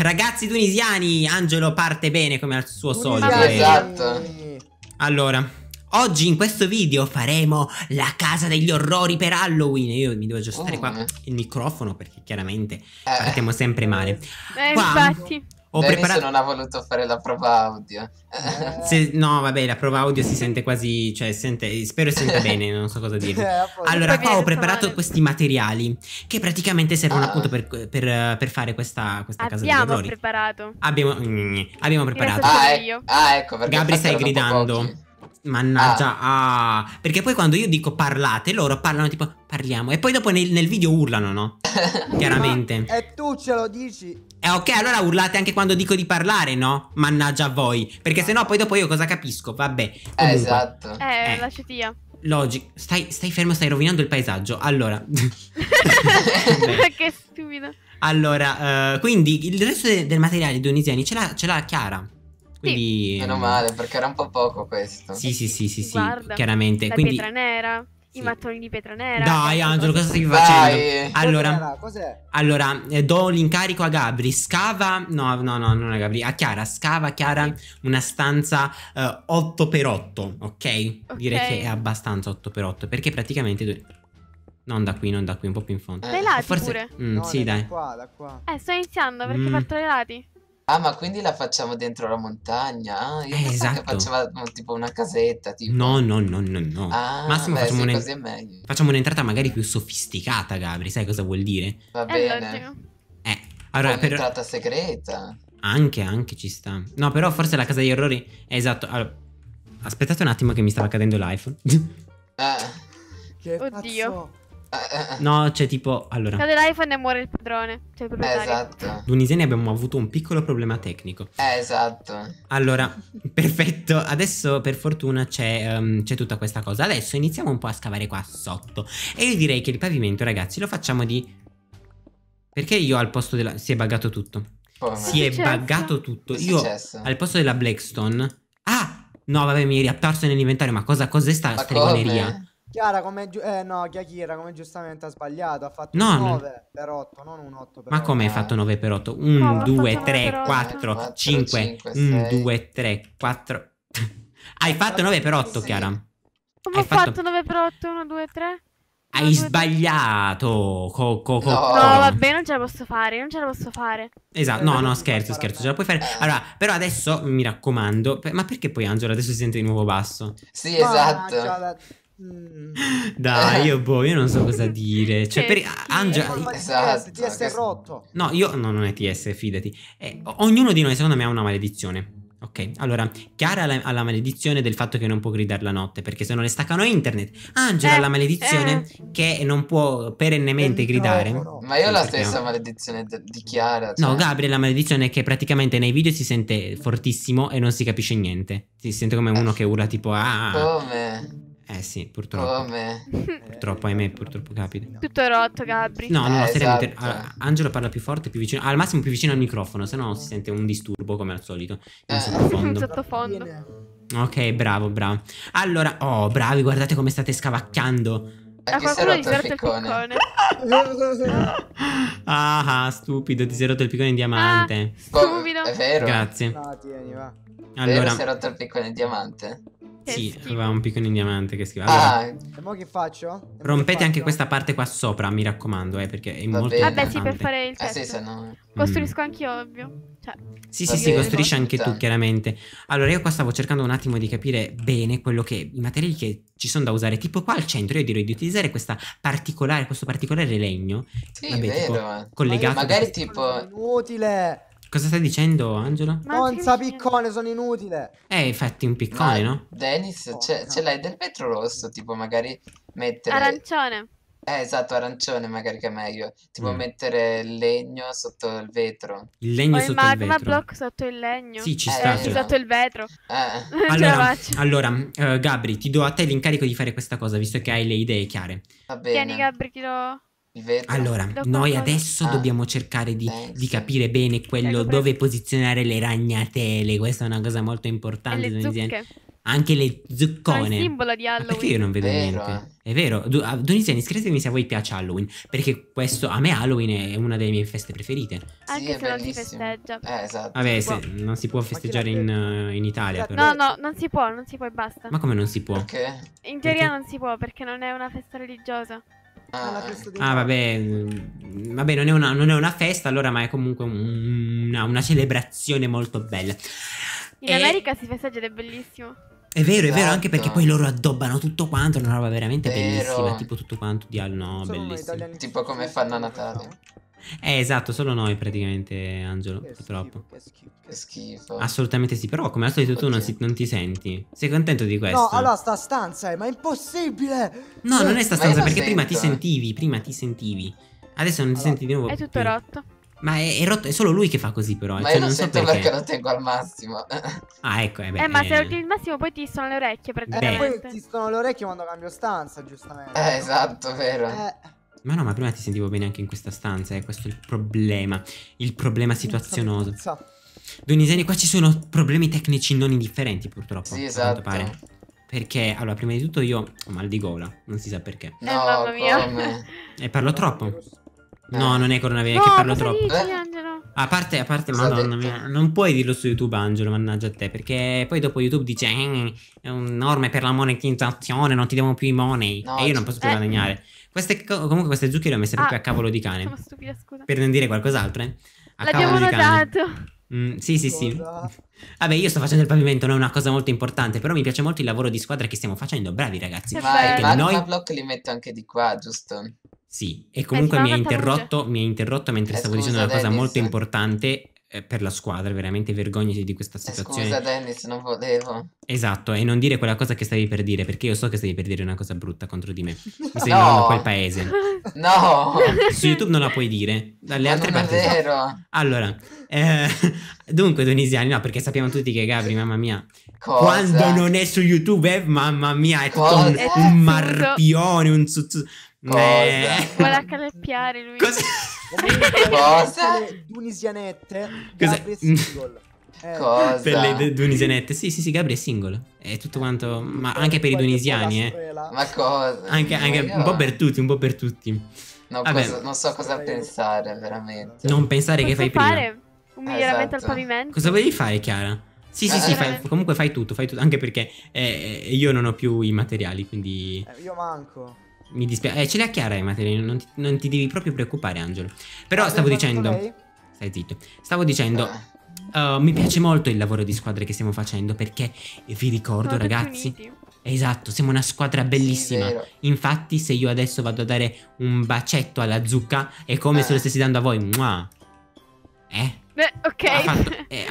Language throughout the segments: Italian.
Ragazzi tunisiani, Angelo parte bene come al suo solito. Esatto. Allora, oggi in questo video faremo la casa degli orrori per Halloween. Io mi devo aggiustare qua il microfono perché chiaramente partiamo sempre male. Qua, infatti. Ho preparato... non ha voluto fare la prova audio. Se, no, vabbè, la prova audio si sente quasi, cioè sente, spero senta bene, non so cosa dire. Allora, qua ho preparato questi materiali che praticamente servono appunto per fare questa casa degli orrori. Abbiamo preparato. Ecco, perché Gabri stai gridando. Mannaggia, perché poi quando io dico parlate, loro parlano tipo parliamo e poi dopo nel video urlano, no? Chiaramente. E tu ce lo dici? Ok, allora urlate anche quando dico di parlare, no? Mannaggia a voi, perché sennò poi dopo io cosa capisco? Vabbè. Comunque, esatto. La cetia. Logic, stai fermo, stai rovinando il paesaggio. Allora. Che stupido. Allora, quindi il resto del materiale tunisiani ce l'ha Chiara. Quindi, sì. Meno male, perché era un po' poco questo. Sì, guarda, chiaramente. Quindi, pietra nera, sì. I mattoni di pietra nera. Dai Angelo, cosa stai facendo? Allora, do l'incarico a Gabri. Scava, no, non a Gabri, a Chiara. Scava, Chiara, una stanza 8x8, ok? Direi che è abbastanza 8x8, perché praticamente... Non da qui, un po' più in fondo. Dai lati forse... pure no, sì, dai, da qua. Sto iniziando perché ho fatto dai lati. Ah, ma quindi la facciamo dentro la montagna? Io pensavo esatto, che facevamo tipo una casetta tipo. No. Massimo, facciamo, facciamo un'entrata magari più sofisticata, Gabri. Sai cosa vuol dire? Va bene. Allora, un'entrata segreta. Anche ci sta. No, però forse la casa degli orrori. Esatto. Allora, aspettate un attimo che mi stava cadendo l'iPhone. Che oddio pazzo. No, c'è tipo, allora, cade l'iPhone e muore il padrone, cioè il proprietario. Esatto. Tunisiani abbiamo avuto un piccolo problema tecnico. Esatto. Allora, perfetto. Adesso per fortuna c'è tutta questa cosa. Adesso iniziamo un po' a scavare qua sotto. E io direi che il pavimento, ragazzi, lo facciamo di... Perché io al posto della... Si è buggato tutto. Come? Si è buggato tutto. Io al posto della Blackstone... Ah! No, vabbè, mi eri apparso nell'inventario. Ma cos'è sta stregoneria? Chiara, come giustamente ha sbagliato, ha fatto un 9x8, non un 8x8. Ma come hai fatto 9x8? 1, 2, 3, 4, 5, 1, 2, 3, 4. Hai fatto 9x8, Chiara? Come hai fatto 9x8, 1, 2, 3? Hai sbagliato. No, vabbè, non ce la posso fare. Esatto, no, scherzo, ce la puoi fare. Allora, però adesso, mi raccomando, ma perché poi Angelo adesso si sente di nuovo basso? Sì, esatto. Dai, io non so cosa dire. Cioè, per Angelo, esatto, TS è rotto. No, io non è TS, fidati. Ognuno di noi, secondo me, ha una maledizione. Ok, allora, Chiara ha la maledizione del fatto che non può gridare la notte, perché se no le staccano internet. Angela ha la maledizione che non può perennemente gridare. Ma io ho la stessa maledizione di Chiara, cioè. No, Gabriele ha la maledizione che praticamente nei video si sente fortissimo e non si capisce niente. Si sente come uno che urla tipo come... sì, purtroppo. Come? Purtroppo, ahimè, purtroppo capita. Tutto rotto, Gabri. No, seriamente. Allora, Angelo parla più forte, più vicino. Al massimo più vicino al microfono, se no si sente un disturbo come al solito. Sottofondo. Ok, bravo. Allora, bravi, guardate come state scavacchiando. A qualcuno ti si è rotto il piccone. Stupido, ti si è rotto il piccone in diamante. Stupido. È vero. Grazie. No, tieni, va. Allora, si è rotto il piccone in diamante. Sì, aveva un piccone in diamante che schifo. E mo che faccio? Rompete anche questa parte qua sopra, mi raccomando, perché è molto importante. Vabbè, sì, per fare il testo. No. Costruisco anch'io, ovvio. Cioè, sì, costruisci anche tu, chiaramente. Allora, io qua stavo cercando un attimo di capire bene quello che... I materiali che ci sono da usare. Tipo qua al centro, io direi di utilizzare questo particolare legno. Sì, vabbè, vero. Tipo, collegato. Magari tipo... Inutile! Cosa stai dicendo, Angelo? Monza piccone, sono inutile. Fatti un piccone, no? Dennis, ce l'hai del vetro rosso, tipo magari mettere... Arancione. Esatto, arancione magari che è meglio. Tipo mettere il legno sotto il vetro. Il legno sotto il vetro. Il magma block sotto il legno. Sì, ci sta. Sotto il vetro. Allora, Gabri, ti do a te l'incarico di fare questa cosa, visto che hai le idee chiare. Va bene. Tieni, Gabri, ti do... Allora, noi adesso dobbiamo cercare di capire bene dove posizionare le ragnatele. Questa è una cosa molto importante. E le zucche. Anche le zuccone. È il simbolo di Halloween. Perché io non vedo niente? È vero. Donisiani, scrivetemi se a voi piace Halloween. Perché questo, a me Halloween è una delle mie feste preferite. Anche sì, se non si festeggia. Esatto. Vabbè, se, non si può festeggiare in Italia. Esatto. Però. No, non si può e basta. Ma come non si può? Perché? In teoria non si può perché non è una festa religiosa. Ah, vabbè, non è una festa allora, ma è comunque una celebrazione molto bella. In America si festeggia ed è bellissimo. È vero, esatto. È vero, anche perché poi loro addobbano tutto quanto, è una roba veramente bellissima, tipo tutto quanto di no, bellissimo. Tipo come fanno a Natale. Esatto, solo noi praticamente, Angelo, purtroppo. Che schifo. Assolutamente sì, però come al solito tu non ti senti. Sei contento di questo? No, allora sta stanza ma è impossibile. No, non è sta stanza perché prima ti sentivi, adesso non ti senti di nuovo. È tutto rotto. Ma è rotto, è solo lui che fa così però. Ma cioè, io non so perché lo tengo al massimo. Ah, ecco, ma se lo tieni al massimo poi ti sono le orecchie praticamente. Poi ti sono le orecchie quando cambio stanza, giustamente. Esatto, vero. Ma no, ma prima ti sentivo bene anche in questa stanza, questo è il problema. Il problema situazionoso. Dunisani, qua ci sono problemi tecnici non indifferenti purtroppo. Sì, esatto. Pare. Perché, allora, prima di tutto io ho mal di gola, non si sa perché. No, mamma mia. E parlo troppo. No, non è coronavirus, che parlo troppo. A parte madonna mia, non puoi dirlo su YouTube, Angelo, mannaggia a te, perché poi dopo YouTube dice è un norme per la monetizzazione, non ti diamo più i money. No, e io non posso più guadagnare. Comunque queste zucchine le ho messe proprio a cavolo di cane. Sono stupida, scusa. Per non dire qualcos'altro, L'abbiamo notato. Sì. Vabbè, io sto facendo il pavimento, non è una cosa molto importante, però mi piace molto il lavoro di squadra che stiamo facendo. Bravi ragazzi. Ma i block li metto anche di qua, giusto? Sì, e comunque mi ha interrotto mentre stavo dicendo una cosa molto importante per la squadra. Veramente vergognati di questa situazione. Scusa Dennis, non volevo. Esatto, e non dire quella cosa che stavi per dire, perché io so che stavi per dire una cosa brutta contro di me. Mi stai ignorando quel paese. No, su YouTube non la puoi dire. Dalle altre parti è vero. Allora, dunque Donisiani, no, perché sappiamo tutti che Gabri, mamma mia, quando non è su YouTube, mamma mia, è tutto un marpione, un vuole accalappiare lui. Cosa? Per le dunisianette. Gabri è single. Cosa? Per le dunisianette. Sì, Gabri è single. È tutto quanto. Ma anche per i dunisiani, Ma cosa? Anche un po' per tutti, No, non so cosa pensare, veramente. Non pensare che fai prima. Un miglioramento al pavimento. Cosa volevi fare, Chiara? Sì, comunque fai tutto. Anche perché io non ho più i materiali, quindi. Io manco. Mi dispiace, ce l'ha Chiara i materiali, non ti devi proprio preoccupare, Angelo. Però stavo dicendo stai zitto. Stavo dicendo mi piace molto il lavoro di squadra che stiamo facendo, perché vi ricordo ragazzi, esatto, siamo una squadra bellissima. Infatti se io adesso vado a dare un bacetto alla zucca è come se lo stessi dando a voi. Ha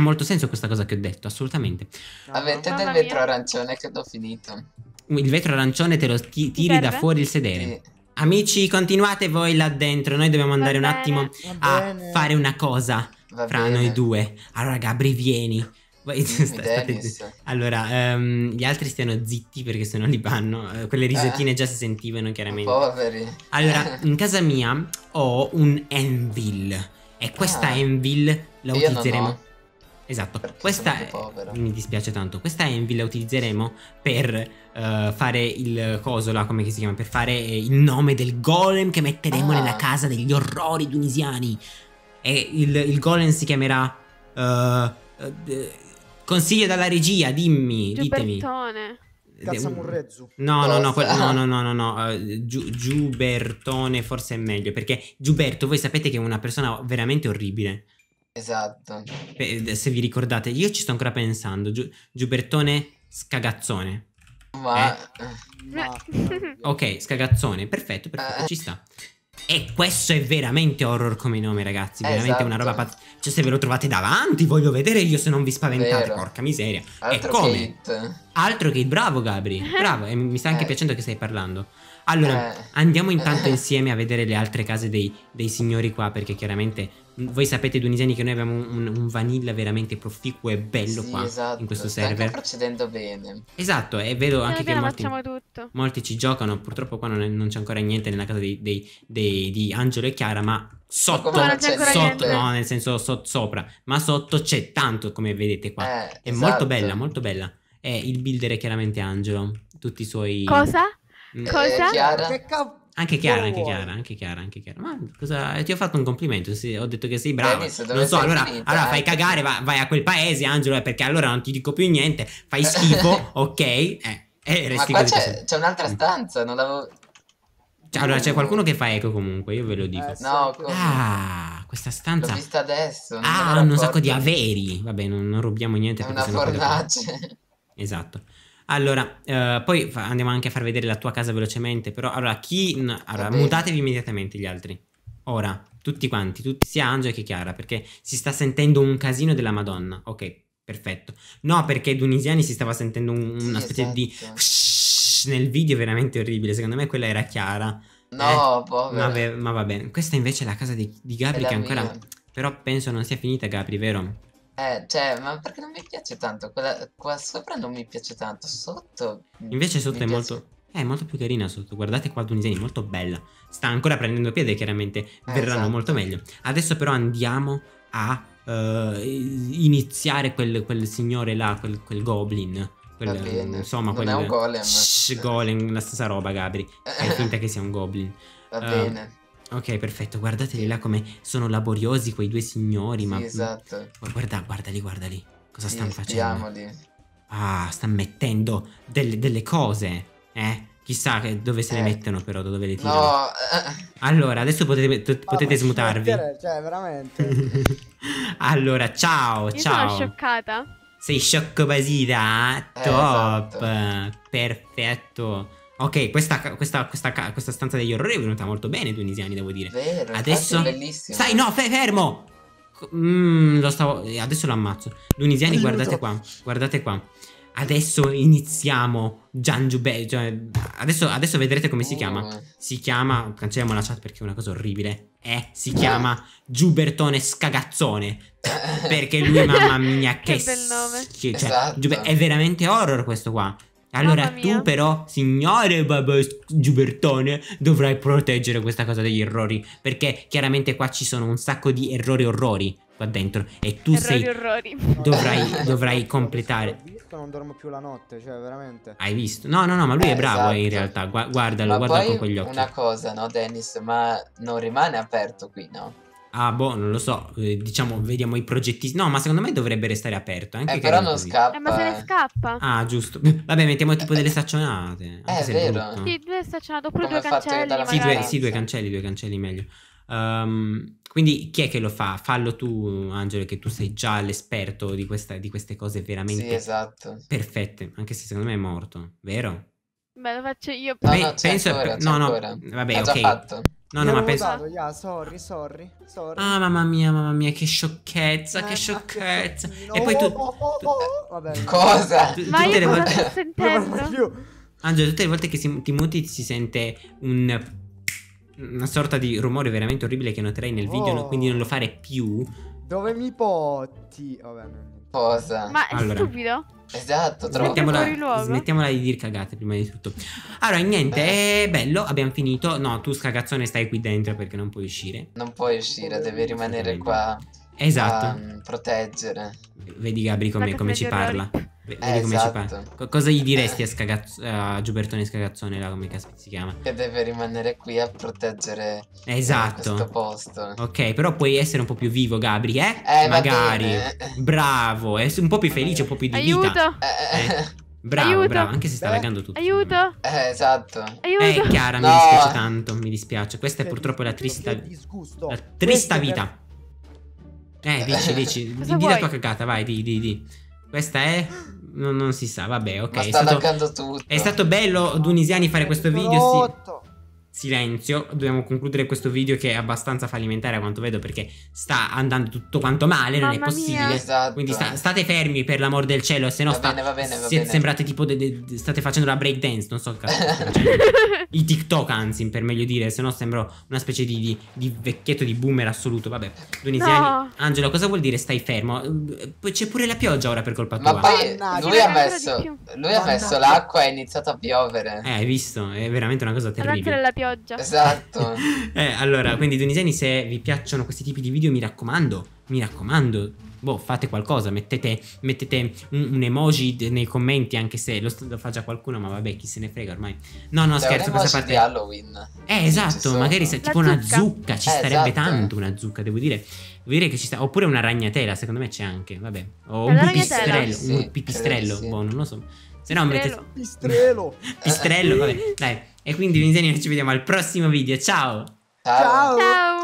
molto senso questa cosa che ho detto, assolutamente. Avete del vetro arancione che l'ho finito. Il vetro arancione te lo tiri da fuori il sedere. Amici, continuate voi là dentro. Noi dobbiamo andare un attimo a fare una cosa fra noi due. Allora Gabri, vieni. Allora gli altri stiano zitti, perché sennò li vanno. Quelle risettine già si sentivano chiaramente. Poveri. Allora in casa mia ho un anvil. E questa anvil la utilizzeremo. Esatto, perché questa mi dispiace tanto. Questa anvil la utilizzeremo per fare il coso là, come si chiama? Per fare il nome del golem che metteremo nella casa degli orrori tunisiani. E il golem si chiamerà consiglio dalla regia, ditemi. No, Giubertone forse è meglio, perché Giuberto voi sapete che è una persona veramente orribile. Esatto. Se vi ricordate, io ci sto ancora pensando. Giubertone Scagazzone. Ok, Scagazzone, perfetto, ci sta. E questo è veramente horror come nome, ragazzi. Veramente una roba pazzesca. Cioè, se ve lo trovate davanti, voglio vedere io se non vi spaventate. Porca miseria. Altro che bravo Gabri. Bravo. E mi sta anche piacendo che stai parlando. Allora, andiamo intanto insieme a vedere le altre case dei signori qua, perché chiaramente voi sapete, Dunisani, che noi abbiamo un vanilla veramente proficuo e bello qua, in questo server. Sta procedendo bene. Esatto, e vedo anche che molti ci giocano. Purtroppo qua non c'è ancora niente nella casa di Angelo e Chiara, ma sotto no, nel senso sopra, ma sotto c'è tanto, come vedete qua. È molto bella, molto bella. il builder è chiaramente Angelo. Tutti i suoi... Cosa? Cosa? Chiara. Anche Chiara, anche Chiara, anche Chiara, anche Chiara. Ma cosa... ti ho fatto un complimento, ho detto che sei brava. Non so, allora, finita, allora fai cagare, vai a quel paese, Angelo, perché allora non ti dico più niente, fai schifo, ok? Resti ma qua c'è un'altra stanza, non l'avevo... Allora c'è qualcuno che fa eco comunque, io ve lo dico. No, questa stanza... L'ho vista adesso. Hanno un sacco di averi. Vabbè, non rubiamo niente. È una fornace. Esatto. Allora, poi andiamo anche a far vedere la tua casa velocemente. Però, allora, allora, mutatevi immediatamente gli altri. Ora, tutti quanti, sia Angelo che Chiara, perché si sta sentendo un casino della Madonna. Ok, perfetto. No, perché Dunisiani si stava sentendo una specie di... nel video veramente orribile. Secondo me quella era Chiara. No, povera. Ma va bene. Questa invece è la casa di Gabri che ancora... mia. Però penso non sia finita, Gabri, vero? Cioè, ma perché non mi piace tanto? Quella qua sopra non mi piace tanto. Sotto... invece sotto è molto... è molto più carina sotto. Guardate qua, Dunisani, molto bella. Sta ancora prendendo piede, chiaramente. Verranno molto meglio. Adesso però andiamo a iniziare quel signore là, quel goblin. Insomma, non è un golem. Golem, la stessa roba, Gabri. Fai finta che sia un goblin. Va bene. Ok, perfetto. Guardateli là come sono laboriosi quei due signori. Sì, esatto. Guardali, guardali. Cosa stanno facendo? Stanno mettendo delle cose. Chissà dove se le mettono, però, dove le tirano. No. Allora, adesso potete smutarvi. Cioè, veramente. Allora, ciao, ciao. Sono scioccata. Sei sciocco-basita, top, esatto. Perfetto. Ok, questa stanza degli orrori è venuta molto bene, Dunisiani, devo dire. Vero, adesso... bellissimo. Stai, no, fermo! Adesso lo ammazzo. Dunisiani, guardate qua, guardate qua. Adesso iniziamo adesso vedrete come si chiama. Si chiama... cancelliamo la chat perché è una cosa orribile. Si chiama Giubertone Scagazzone. Perché lui, mamma mia, che bel nome. Cioè, esatto. È veramente horror questo qua. Allora tu però, signore Giubertone, dovrai proteggere questa cosa degli errori, perché chiaramente qua ci sono un sacco di errori qua dentro. E tu dovrai completare. Non dormo più la notte, cioè veramente. Hai visto? No, no, no, ma lui è bravo, esatto. In realtà. Guardalo, ma guarda con quegli occhi. Una cosa, no, Dennis, ma non rimane aperto qui, no? Ah, boh, non lo so. Diciamo, vediamo i progettisti. No, ma secondo me dovrebbe restare aperto. Anche però non scappa. Ma se ne scappa. Ah, giusto. Vabbè, mettiamo tipo delle staccionate. È vero. Sì, due staccionate, oppure due cancelli. Sì, due cancelli meglio. Quindi chi è che lo fa? Fallo tu, Angelo, che tu sei già l'esperto di queste cose veramente perfette. Anche se secondo me è morto, vero? Beh, lo faccio io. No, no, penso ancora, vabbè, ok. Fatto. No, no, ma penso... sorry. Ah, mamma mia, che sciocchezza, che sciocchezza. E poi tu... vabbè. Cosa? Ma io cosa sto sentendo? Angelo, tutte le volte che ti muti si sente un... una sorta di rumore veramente orribile che noterai nel video, quindi non lo fare più. Dove mi potti? Vabbè. Cosa? Ma è stupido? Esatto, smettiamola di dire cagate prima di tutto. Allora, niente, è bello, abbiamo finito. No, tu Scagazzone stai qui dentro perché non puoi uscire. Non puoi uscire, devi rimanere qua. Esatto. Proteggere. Vedi Gabri come ci parla. Vedi come ci parla. Cosa gli diresti a Giubertone Scagazzone, là, come si chiama? Che deve rimanere qui a proteggere questo posto. Ok, però puoi essere un po' più vivo, Gabri, magari. Bravo, è un po' più felice, un po' più di vita. Bravo, aiuto. Bravo, anche se sta laggando tutto. Aiuto. Aiuto. Chiara, mi dispiace tanto, mi dispiace. Questa è purtroppo la trista vita. Dici, di la tua cagata, vai, di. Questa è... non si sa, vabbè, ok. Ma sta laggando tutto. È stato bello, Dunisiani, fare questo video. Silenzio, dobbiamo concludere questo video che è abbastanza fallimentare a quanto vedo, perché sta andando tutto quanto male, non è possibile. Esatto. Quindi state fermi, per l'amor del cielo, se no sembrate tipo state facendo la break dance, non so che cazzo. I TikTok, anzi, per meglio dire, se no sembro una specie di vecchietto di boomer assoluto. Vabbè, Dunisiani, Angelo, cosa vuol dire stai fermo? C'è pure la pioggia ora per colpa tua. Ma poi lui ha messo l'acqua e è iniziato a piovere. Hai visto? È veramente una cosa terribile. Esatto. Allora, quindi Dunisani, se vi piacciono questi tipi di video, mi raccomando, boh, fate qualcosa, mettete un emoji nei commenti, anche se lo fa già qualcuno, ma vabbè, chi se ne frega ormai. No, scherzo, questa parte di Halloween. Esatto, magari tipo una zucca, ci starebbe tanto una zucca, devo dire che ci sta, oppure una ragnatela, secondo me c'è anche, vabbè, o un pipistrello, boh, non lo so. Se no mettete pistrello, vabbè, dai. E quindi, ci vediamo al prossimo video. Ciao. Ciao.